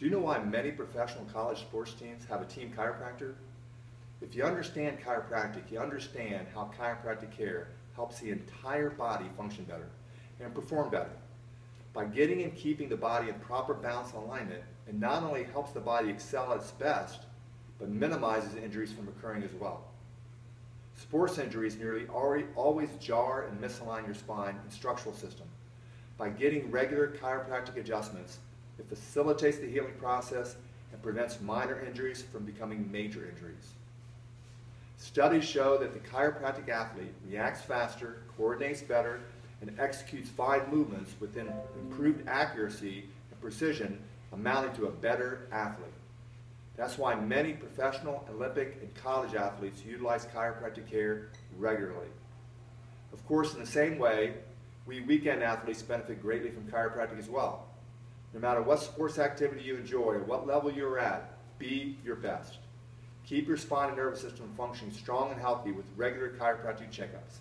Do you know why many professional college sports teams have a team chiropractor? If you understand chiropractic, you understand how chiropractic care helps the entire body function better and perform better. By getting and keeping the body in proper balance and alignment, it not only helps the body excel at its best, but minimizes injuries from occurring as well. Sports injuries nearly always jar and misalign your spine and structural system. By getting regular chiropractic adjustments, it facilitates the healing process and prevents minor injuries from becoming major injuries. Studies show that the chiropractic athlete reacts faster, coordinates better, and executes five movements with improved accuracy and precision, amounting to a better athlete. That's why many professional, Olympic, and college athletes utilize chiropractic care regularly. Of course, in the same way, we weekend athletes benefit greatly from chiropractic as well. No matter what sports activity you enjoy or what level you're at, be your best. Keep your spine and nervous system functioning strong and healthy with regular chiropractic checkups.